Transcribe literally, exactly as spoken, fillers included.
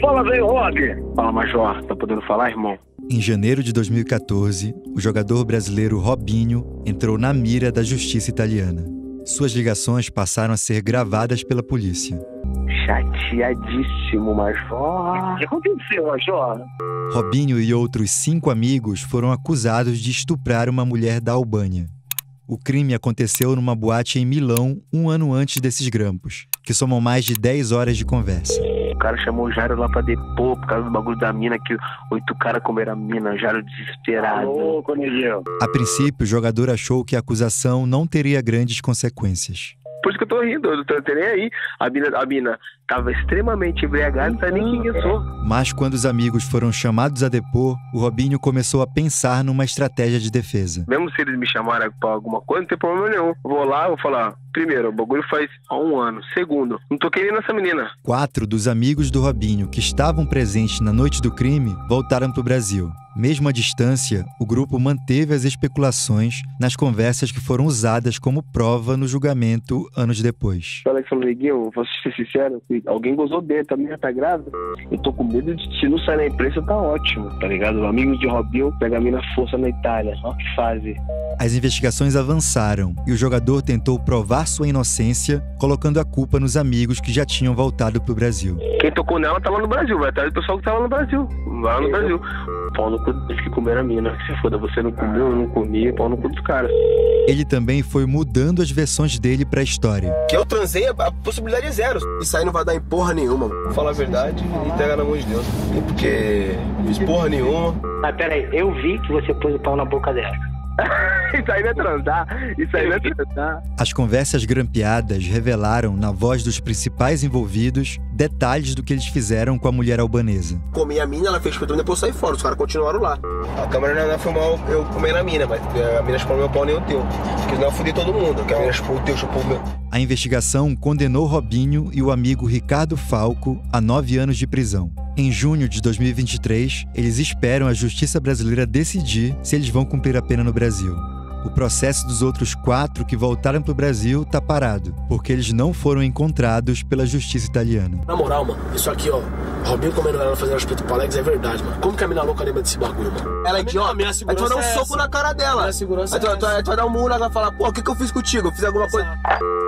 Fala, velho Rob. Fala, Major. Tá podendo falar, irmão? Em janeiro de dois mil e quatorze, o jogador brasileiro Robinho entrou na mira da justiça italiana. Suas ligações passaram a ser gravadas pela polícia. Chateadíssimo, Major. O que aconteceu, Major? Robinho e outros cinco amigos foram acusados de estuprar uma mulher da Albânia. O crime aconteceu numa boate em Milão um ano antes desses grampos, que somam mais de dez horas de conversa. O cara chamou o Jairo lá pra depor por causa do bagulho da mina, que oito caras comeram a mina, o Jairo desesperado. Alô, a princípio, o jogador achou que a acusação não teria grandes consequências. Por isso que eu tô rindo, eu tô nem aí. A mina, a mina tava extremamente embriagada, não sabia nem quem eu sou. Mas quando os amigos foram chamados a depor, o Robinho começou a pensar numa estratégia de defesa. Mesmo se eles me chamarem pra alguma coisa, não tem problema nenhum. Vou lá, vou falar, primeiro, o bagulho faz há um ano. Segundo, não tô querendo essa menina. Quatro dos amigos do Robinho que estavam presentes na noite do crime voltaram pro Brasil. Mesmo à distância, o grupo manteve as especulações nas conversas que foram usadas como prova no julgamento anos depois. Olha, Alexandre Neguinho, vou ser sincero, alguém gozou dele, a minha tá grávida. Eu tô com medo de, se não sair na imprensa, tá ótimo, tá ligado? Amigos de Robinho pegam a mina força na Itália, ó que fase. As investigações avançaram e o jogador tentou provar sua inocência, colocando a culpa nos amigos que já tinham voltado pro Brasil. Quem tocou nela tá lá no Brasil, vai atrás do pessoal que tava no Brasil, lá no Brasil. Pau no cu dos que comeram a mina. Se foda, você não comeu, eu não comi, pau no cu dos caras. Ele também foi mudando as versões dele pra história. Que eu transei, a possibilidade é zero. Isso aí não vai dar em porra nenhuma. Fala a verdade e entrega na mão de Deus. E porque não fiz porra nenhuma. Ah, pera aí, eu vi que você pôs o pau na boca dela. Isso aí não é transar, isso aí não é transar. As conversas grampeadas revelaram, na voz dos principais envolvidos, detalhes do que eles fizeram com a mulher albanesa. Comi a mina, ela fez o e depois saí fora, os caras continuaram lá. A câmera não filmou eu comer na mina, mas a mina chupou meu pau nem o teu. Porque senão eu fudei todo mundo, que a mina chupou o teu, chupou o meu. A investigação condenou Robinho e o amigo Ricardo Falco a nove anos de prisão. Em junho de dois mil e vinte e três, eles esperam a justiça brasileira decidir se eles vão cumprir a pena no Brasil. O processo dos outros quatro que voltaram pro Brasil tá parado, porque eles não foram encontrados pela justiça italiana. Na moral, mano, isso aqui, ó, Robinho comendo ela fazendo respeito pro Alex é verdade, mano. Como que a mina louca lembra desse bagulho, mano? Ela é idiota, aí tu vai dar um soco na cara dela. Aí tu vai dar um murro, ela vai falar, pô, o que que eu fiz contigo? Eu fiz alguma coisa...